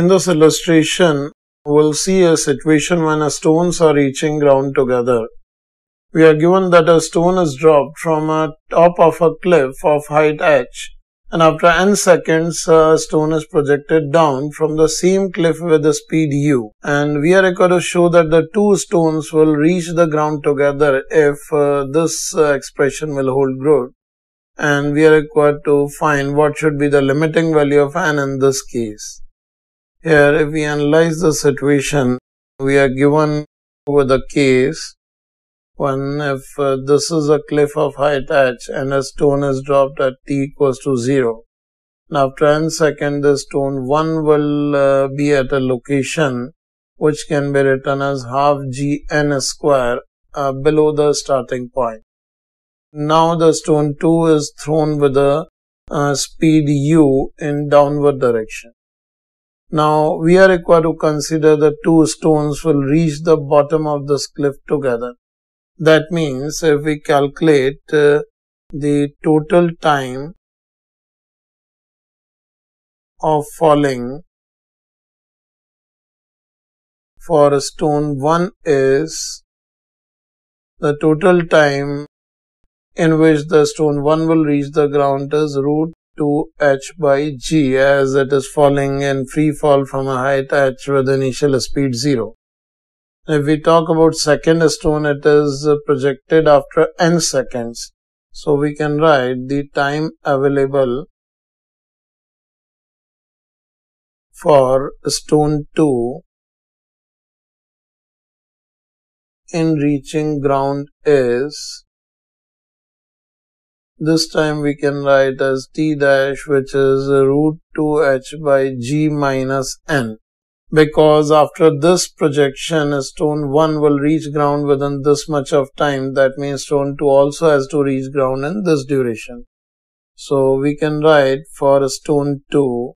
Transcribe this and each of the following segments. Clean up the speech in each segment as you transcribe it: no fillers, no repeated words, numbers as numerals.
In this illustration, we'll see a situation when stones are reaching ground together. We are given that a stone is dropped from a top of a cliff of height h, and after n seconds, a stone is projected down from the same cliff with a speed u. And we are going to show that the two stones will reach the ground together if this expression will hold good. And we are required to find what should be the limiting value of n in this case. Here, if we analyze the situation, we are given with a case when if this is a cliff of height h and a stone is dropped at t equals to 0. And after n seconds, the stone 1 will be at a location which can be written as half gn square below the starting point. Now the stone 2 is thrown with a speed u in downward direction. Now, we are required to consider the two stones will reach the bottom of this cliff together. That means, if we calculate the total time of falling for stone 1 is the total time in which the stone 1 will reach the ground is root 2h by g, as it is falling in free fall from a height h with initial speed 0. If we talk about second stone, it is projected after n seconds. So we can write the time available for stone 2 in reaching ground is, this time we can write as t dash, which is root 2h by g minus n, because after this projection, stone 1 will reach ground within this much of time. That means stone 2 also has to reach ground in this duration. So we can write for stone 2,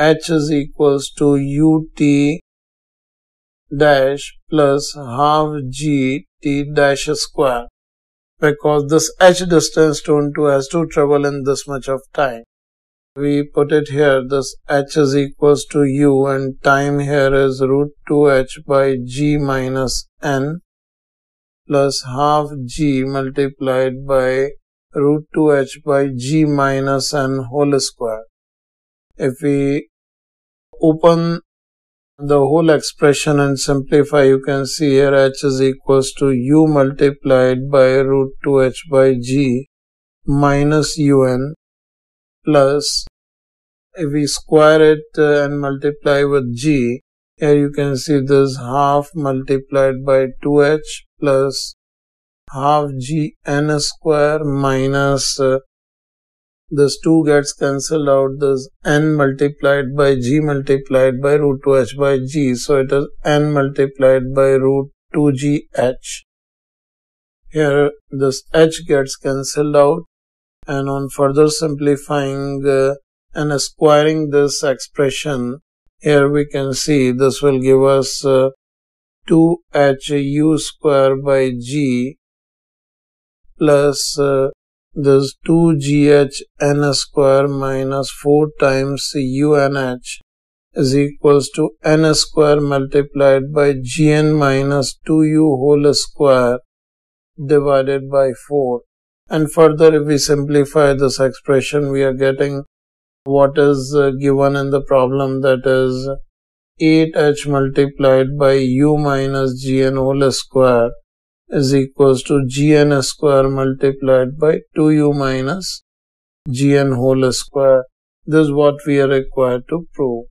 h is equals to ut dash plus half g t dash square, because this h distance stone 2 has to travel in this much of time. We put it here, this h is equals to u, and time here is root 2h by g minus n plus half g multiplied by root 2h by g minus n whole square. If we open the whole expression and simplify, you can see here h is equals to u multiplied by root 2h by g minus un plus, if we square it and multiply with g, here you can see this half multiplied by 2h plus half g n square minus this 2 gets cancelled out, this n multiplied by g multiplied by root 2h by g. So it is n multiplied by root 2gh. Here this h gets cancelled out, and on further simplifying and squaring this expression, here we can see this will give us 2h u square by g plus this 2gh n square minus 4 times unh is equals to n square multiplied by gn minus 2u whole square divided by 4. And further, if we simplify this expression, we are getting what is given in the problem, that is 8h multiplied by u minus gn whole square is equals to gn square multiplied by 2u minus gn whole square. This is what we are required to prove.